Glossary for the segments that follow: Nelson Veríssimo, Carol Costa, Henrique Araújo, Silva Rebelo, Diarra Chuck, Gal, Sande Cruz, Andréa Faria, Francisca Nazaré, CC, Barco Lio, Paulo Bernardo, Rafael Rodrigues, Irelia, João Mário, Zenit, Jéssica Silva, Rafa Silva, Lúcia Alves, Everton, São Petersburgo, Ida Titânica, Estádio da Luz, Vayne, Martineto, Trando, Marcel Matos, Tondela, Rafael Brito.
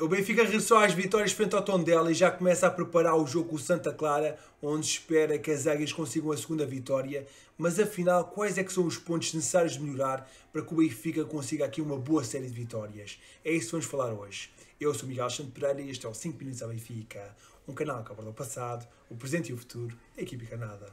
O Benfica regressou às vitórias frente ao Tondela e já começa a preparar o jogo com o Santa Clara, onde espera que as águias consigam a segunda vitória. Mas afinal, quais é que são os pontos necessários de melhorar para que o Benfica consiga aqui uma boa série de vitórias? É isso que vamos falar hoje. Eu sou o Miguel Alexandre Pereira e este é o 5 Minutos ao Benfica, um canal que aborda o passado, o presente e o futuro, da equipe encarnada.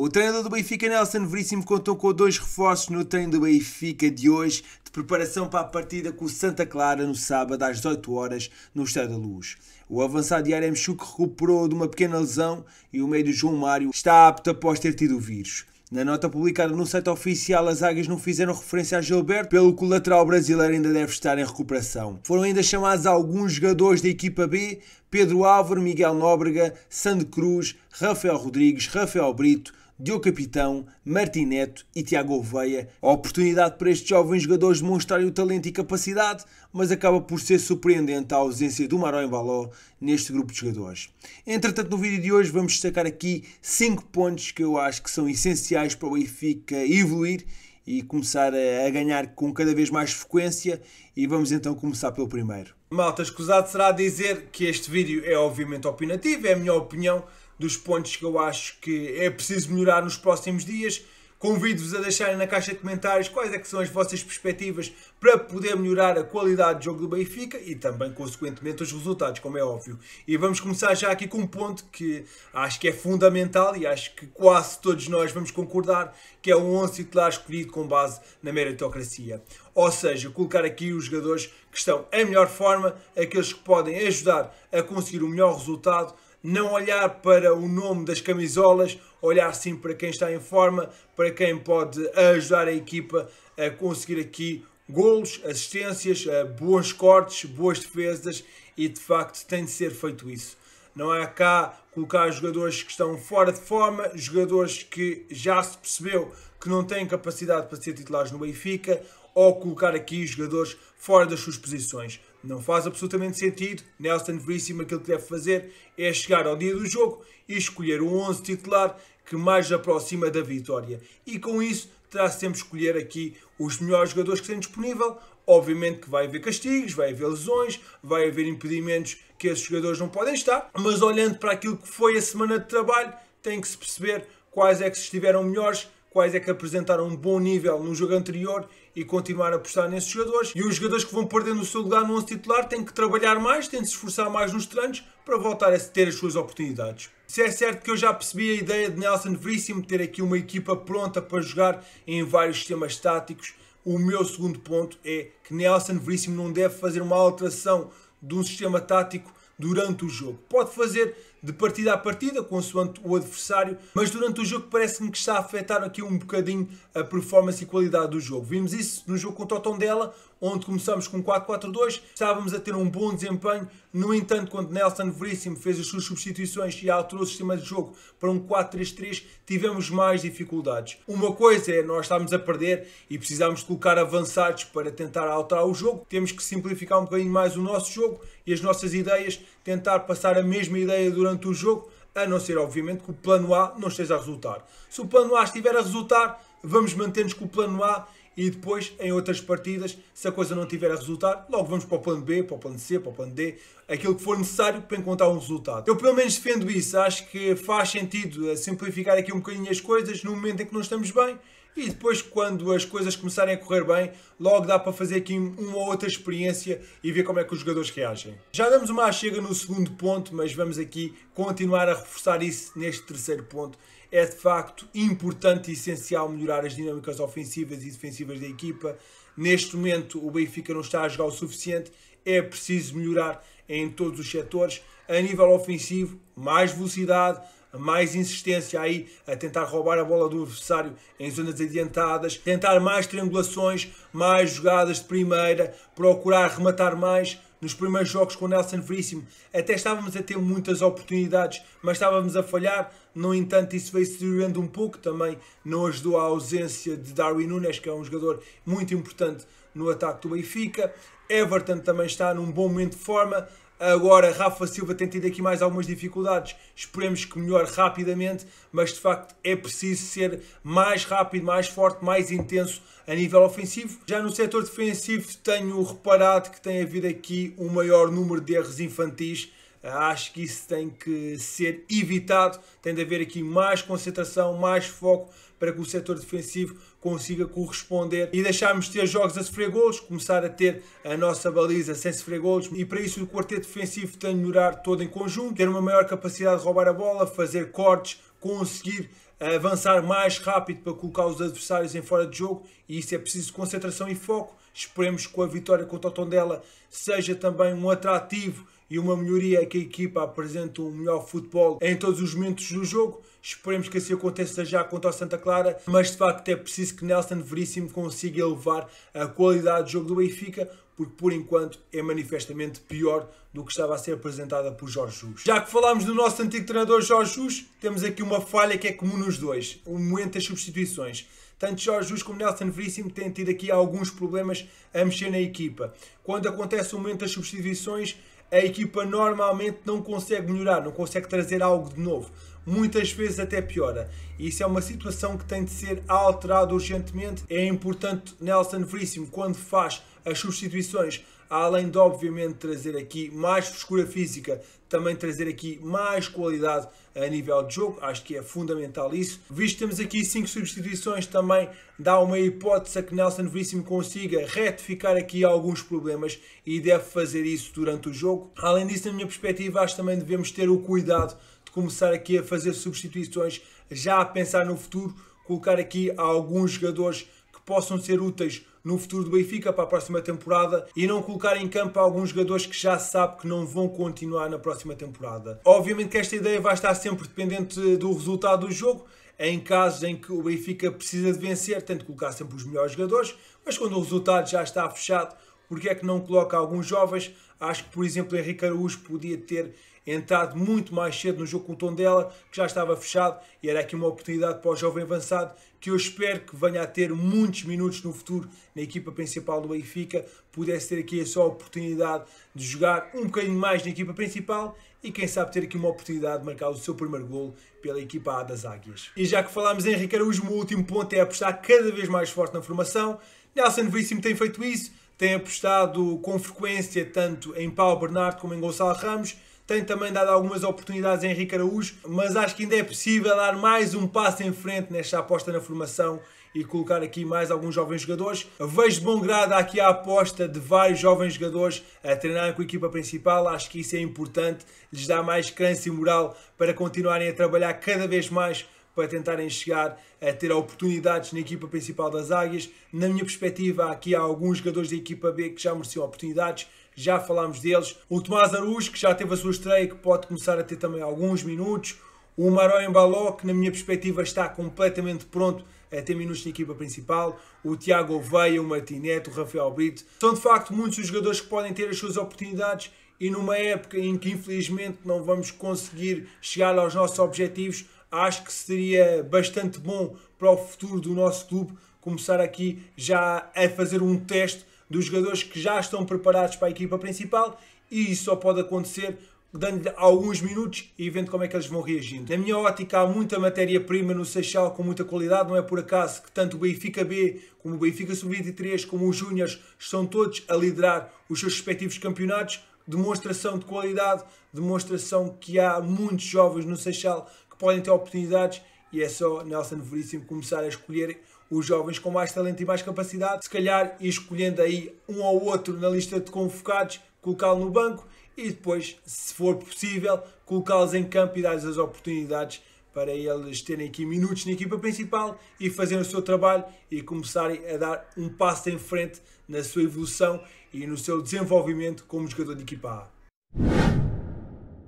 O treinador do Benfica, Nelson Veríssimo, contou com dois reforços no treino do Benfica de hoje, de preparação para a partida com o Santa Clara no sábado às 18 horas, no Estádio da Luz. O avançado Diarra Chuck recuperou de uma pequena lesão e o médio João Mário está apto após ter tido o vírus. Na nota publicada no site oficial, as águias não fizeram referência a Gilberto, pelo que o lateral brasileiro ainda deve estar em recuperação. Foram ainda chamados alguns jogadores da equipa B: Pedro Álvaro, Miguel Nóbrega, Sande Cruz, Rafael Rodrigues, Rafael Brito, Diogo Capitão, Martineto e Tiago Gouveia. A oportunidade para estes jovens jogadores de mostrarem o talento e capacidade, mas acaba por ser surpreendente a ausência do Maró Embaló neste grupo de jogadores. Entretanto, no vídeo de hoje vamos destacar aqui 5 pontos que eu acho que são essenciais para o Benfica evoluir e começar a ganhar com cada vez mais frequência, e vamos então começar pelo primeiro. Malta, escusado será dizer que este vídeo é obviamente opinativo, é a minha opinião dos pontos que eu acho que é preciso melhorar nos próximos dias. Convido-vos a deixarem na caixa de comentários quais é que são as vossas perspectivas para poder melhorar a qualidade de jogo do Benfica e também, consequentemente, os resultados, como é óbvio. E vamos começar já aqui com um ponto que acho que é fundamental e acho que quase todos nós vamos concordar, que é o 11 titular escolhido com base na meritocracia. Ou seja, colocar aqui os jogadores que estão em melhor forma, aqueles que podem ajudar a conseguir o melhor resultado, não olhar para o nome das camisolas, olhar sim para quem está em forma, para quem pode ajudar a equipa a conseguir aqui golos, assistências, bons cortes, boas defesas, e de facto tem de ser feito isso. Não é cá colocar jogadores que estão fora de forma, jogadores que já se percebeu que não têm capacidade para ser titulares no Benfica, ou colocar aqui jogadores fora das suas posições. Não faz absolutamente sentido. Nelson Veríssimo, aquilo que deve fazer é chegar ao dia do jogo e escolher o 11 titular que mais aproxima da vitória. E com isso terá sempre escolher aqui os melhores jogadores que têm disponível. Obviamente que vai haver castigos, vai haver lesões, vai haver impedimentos que esses jogadores não podem estar. Mas olhando para aquilo que foi a semana de trabalho, tem que se perceber quais é que estiveram melhores, quais é que apresentaram um bom nível no jogo anterior e continuar a apostar nesses jogadores. E os jogadores que vão perdendo o seu lugar no 11 titular têm que trabalhar mais, têm de se esforçar mais nos treinos para voltar a ter as suas oportunidades. Se é certo que eu já percebi a ideia de Nelson Veríssimo ter aqui uma equipa pronta para jogar em vários sistemas táticos, o meu segundo ponto é que Nelson Veríssimo não deve fazer uma alteração de um sistema tático durante o jogo. Pode fazer de partida a partida, consoante o adversário, mas durante o jogo parece-me que está a afetar aqui um bocadinho a performance e qualidade do jogo. Vimos isso no jogo contra o Tondela, onde começamos com 4-4-2, estávamos a ter um bom desempenho. No entanto, quando Nelson Veríssimo fez as suas substituições e alterou o sistema de jogo para um 4-3-3, tivemos mais dificuldades. Uma coisa é nós estamos a perder e precisamos colocar avançados para tentar alterar o jogo, temos que simplificar um bocadinho mais o nosso jogo e as nossas ideias, tentar passar a mesma ideia durante o jogo, a não ser obviamente que o plano A não esteja a resultar. Se o plano A estiver a resultar, vamos manter-nos com o plano A e depois em outras partidas, se a coisa não tiver a resultar, logo vamos para o plano B, para o plano C, para o plano D, aquilo que for necessário para encontrar um resultado. Eu pelo menos defendo isso, acho que faz sentido simplificar aqui um bocadinho as coisas no momento em que não estamos bem, e depois quando as coisas começarem a correr bem, logo dá para fazer aqui uma ou outra experiência e ver como é que os jogadores reagem. Já damos uma chega no segundo ponto, mas vamos aqui continuar a reforçar isso neste terceiro ponto. É de facto importante e essencial melhorar as dinâmicas ofensivas e defensivas da equipa. Neste momento o Benfica não está a jogar o suficiente, é preciso melhorar em todos os setores. A nível ofensivo, mais velocidade, mais insistência aí a tentar roubar a bola do adversário em zonas adiantadas, tentar mais triangulações, mais jogadas de primeira, procurar rematar mais. Nos primeiros jogos com o Nelson Veríssimo até estávamos a ter muitas oportunidades, mas estávamos a falhar. No entanto, isso veio se deteriorando um pouco, também não ajudou a ausência de Darwin Nunes, que é um jogador muito importante no ataque do Benfica. Everton também está num bom momento de forma, Agora, Rafa Silva tem tido aqui mais algumas dificuldades. Esperemos que melhore rapidamente, mas de facto é preciso ser mais rápido, mais forte, mais intenso a nível ofensivo. Já no setor defensivo tenho reparado que tem havido aqui um maior número de erros infantis. Acho que isso tem que ser evitado. Tem de haver aqui mais concentração, mais foco para que o setor defensivo consiga corresponder e deixarmos de ter jogos a sofrer golos, começar a ter a nossa baliza sem sofrer golos, e para isso o quarteto defensivo tem de melhorar todo em conjunto, ter uma maior capacidade de roubar a bola, fazer cortes, conseguir avançar mais rápido para colocar os adversários em fora de jogo, e isso é preciso concentração e foco. Esperemos que a vitória contra o Tondela seja também um atrativo e uma melhoria, que a equipa apresente um melhor futebol em todos os momentos do jogo. Esperemos que assim aconteça já contra o Santa Clara, mas de facto é preciso que Nelson Veríssimo consiga elevar a qualidade do jogo do Benfica, porque por enquanto é manifestamente pior do que estava a ser apresentada por Jorge Jesus. Já que falámos do nosso antigo treinador Jorge Jesus, temos aqui uma falha que é comum nos dois, o momento das substituições. Tanto Jorge Jesus como Nelson Veríssimo têm tido aqui alguns problemas a mexer na equipa. Quando acontece o momento das substituições, a equipa normalmente não consegue melhorar, não consegue trazer algo de novo. Muitas vezes até piora. Isso é uma situação que tem de ser alterada urgentemente. É importante Nelson Veríssimo, quando faz as substituições, além de obviamente trazer aqui mais frescura física, também trazer aqui mais qualidade a nível de jogo. Acho que é fundamental isso. Visto que temos aqui 5 substituições, também dá uma hipótese a que Nelson Veríssimo consiga retificar aqui alguns problemas, e deve fazer isso durante o jogo. Além disso, na minha perspectiva, acho que também devemos ter o cuidado de começar aqui a fazer substituições já a pensar no futuro, colocar aqui alguns jogadores que possam ser úteis no futuro do Benfica para a próxima temporada, e não colocar em campo alguns jogadores que já se sabe que não vão continuar na próxima temporada. Obviamente que esta ideia vai estar sempre dependente do resultado do jogo. Em casos em que o Benfica precisa de vencer, tem de colocar sempre os melhores jogadores, mas quando o resultado já está fechado, porque é que não coloca alguns jovens? Acho que, por exemplo, Henrique Araújo podia ter entrado muito mais cedo no jogo com o Tondela, que já estava fechado, e era aqui uma oportunidade para o jovem avançado, que eu espero que venha a ter muitos minutos no futuro na equipa principal do Benfica, pudesse ter aqui a sua oportunidade de jogar um bocadinho mais na equipa principal, e quem sabe ter aqui uma oportunidade de marcar o seu primeiro golo pela equipa A das Águias. E já que falámos em Henrique Araújo, o meu último ponto é apostar cada vez mais forte na formação. Nelson Veríssimo tem feito isso, tem apostado com frequência tanto em Paulo Bernardo como em Gonçalo Ramos, tem também dado algumas oportunidades a Henrique Araújo, mas acho que ainda é possível dar mais um passo em frente nesta aposta na formação e colocar aqui mais alguns jovens jogadores. Vejo de bom grado aqui a aposta de vários jovens jogadores a treinar com a equipa principal. Acho que isso é importante, lhes dá mais crença e moral para continuarem a trabalhar cada vez mais para tentarem chegar a ter oportunidades na equipa principal das Águias. Na minha perspectiva, aqui há alguns jogadores da equipa B que já mereciam oportunidades, já falámos deles. O Tomás Araújo, que já teve a sua estreia, que pode começar a ter também alguns minutos. O Maró Embaló, que na minha perspectiva está completamente pronto a ter minutos na equipa principal. O Tiago Gouveia, o Martineto, o Rafael Brito. São de facto muitos os jogadores que podem ter as suas oportunidades, e numa época em que infelizmente não vamos conseguir chegar aos nossos objetivos, acho que seria bastante bom para o futuro do nosso clube começar aqui já a fazer um teste dos jogadores que já estão preparados para a equipa principal, e isso só pode acontecer dando-lhe alguns minutos e vendo como é que eles vão reagindo. Na minha ótica, há muita matéria-prima no Seixal com muita qualidade. Não é por acaso que tanto o Benfica B, como o Benfica Sub-23, como os Júniors estão todos a liderar os seus respectivos campeonatos. Demonstração de qualidade, demonstração que há muitos jovens no Seixal podem ter oportunidades, e é só Nelson Veríssimo começar a escolher os jovens com mais talento e mais capacidade, se calhar escolhendo aí um ou outro na lista de convocados, colocá-lo no banco e depois, se for possível, colocá-los em campo e dar-lhes as oportunidades para eles terem aqui minutos na equipa principal e fazerem o seu trabalho e começarem a dar um passo em frente na sua evolução e no seu desenvolvimento como jogador de equipa A.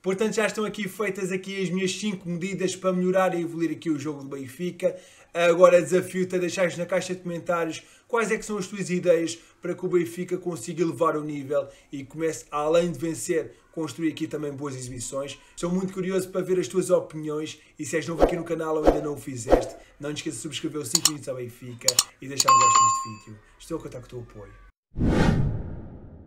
Portanto, já estão aqui feitas aqui as minhas 5 medidas para melhorar e evoluir aqui o jogo do Benfica. Agora desafio-te a deixares na caixa de comentários quais é que são as tuas ideias para que o Benfica consiga elevar o nível e comece, além de vencer, construir aqui também boas exibições. Estou muito curioso para ver as tuas opiniões, e se és novo aqui no canal ou ainda não o fizeste, não te esqueças de subscrever o 5 Minutos ao Benfica e deixar um gosto neste vídeo. Estou a contar com o teu apoio.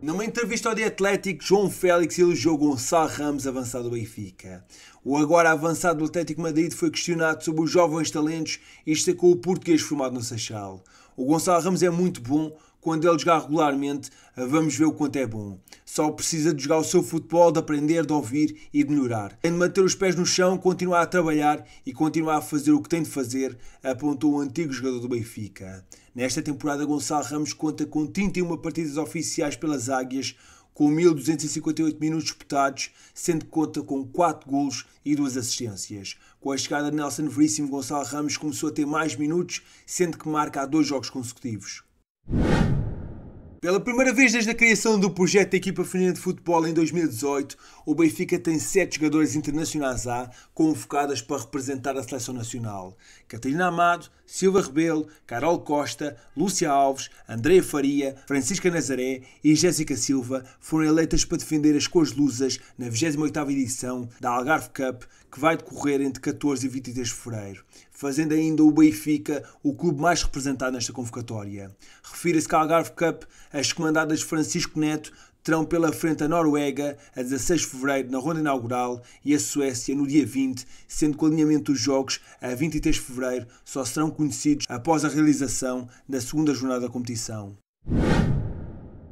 Numa entrevista ao The Athletic, João Félix elogiou Gonçalo Ramos, avançado do Benfica. O agora avançado do Atlético Madrid foi questionado sobre os jovens talentos e destacou o português formado no Seixal. O Gonçalo Ramos é muito bom, quando ele jogar regularmente, vamos ver o quanto é bom. Só precisa de jogar o seu futebol, de aprender, de ouvir e de melhorar. Tem de manter os pés no chão, continuar a trabalhar e continuar a fazer o que tem de fazer, apontou o antigo jogador do Benfica. Nesta temporada, Gonçalo Ramos conta com 31 partidas oficiais pelas Águias, com 1.258 minutos disputados, sendo que conta com 4 golos e 2 assistências. Com a chegada de Nelson Veríssimo, Gonçalo Ramos começou a ter mais minutos, sendo que marca há 2 jogos consecutivos. Pela primeira vez desde a criação do projeto da equipa feminina de futebol em 2018, o Benfica tem 7 jogadoras internacionais A convocadas para representar a seleção nacional. Catarina Amado, Silva Rebelo, Carol Costa, Lúcia Alves, Andréa Faria, Francisca Nazaré e Jéssica Silva foram eleitas para defender as cores lusas na 28ª edição da Algarve Cup, que vai decorrer entre 14 e 23 de fevereiro, fazendo ainda o Benfica o clube mais representado nesta convocatória. Refira-se que a Algarve Cup, as comandadas de Francisco Neto, terão pela frente a Noruega a 16 de fevereiro na ronda inaugural e a Suécia no dia 20, sendo que o alinhamento dos jogos a 23 de fevereiro só serão conhecidos após a realização da segunda jornada da competição.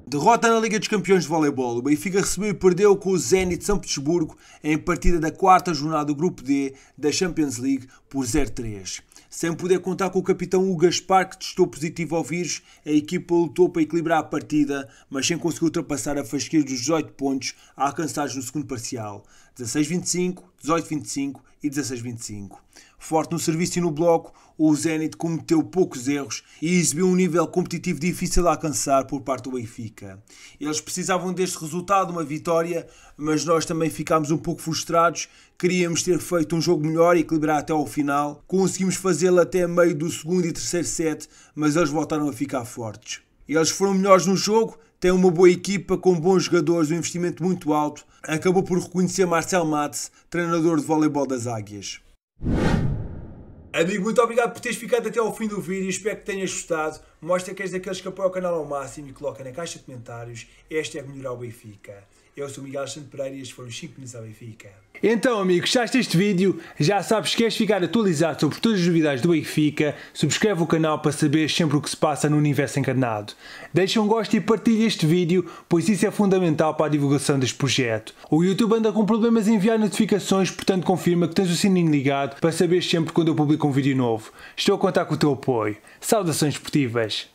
Derrota na Liga dos Campeões de Voleibol. O Benfica recebeu e perdeu com o Zenit de São Petersburgo em partida da 4ª jornada do Grupo D da Champions League por 0-3. Sem poder contar com o capitão Hugo Gaspar, que testou positivo ao vírus, a equipa lutou para equilibrar a partida, mas sem conseguir ultrapassar a fasquia dos 18 pontos alcançados no segundo parcial, 16-25, 18-25 e 16-25. Forte no serviço e no bloco, o Zenit cometeu poucos erros e exibiu um nível competitivo difícil a alcançar por parte do Benfica. Eles precisavam deste resultado, uma vitória, mas nós também ficámos um pouco frustrados. Queríamos ter feito um jogo melhor e equilibrar até ao final. Conseguimos fazê-lo até meio do segundo e terceiro set, mas eles voltaram a ficar fortes. Eles foram melhores no jogo, têm uma boa equipa com bons jogadores, um investimento muito alto. Acabou por reconhecer Marcel Matos, treinador de voleibol das Águias. Amigo, muito obrigado por teres ficado até ao fim do vídeo, espero que tenhas gostado. Mostra que és daqueles que apoiam o canal ao máximo e coloca na caixa de comentários: este é melhorar o Benfica. Eu sou o Miguel Alexandre Pereira e estes foram os 5 minutos ao Benfica. Então, amigo, gostaste deste vídeo? Já sabes que queres ficar atualizado sobre todas as novidades do Benfica? Subscreve o canal para saberes sempre o que se passa no universo encarnado. Deixa um gosto e partilha este vídeo, pois isso é fundamental para a divulgação deste projeto. O YouTube anda com problemas em enviar notificações, portanto confirma que tens o sininho ligado para saberes sempre quando eu publico um vídeo novo. Estou a contar com o teu apoio. Saudações esportivas!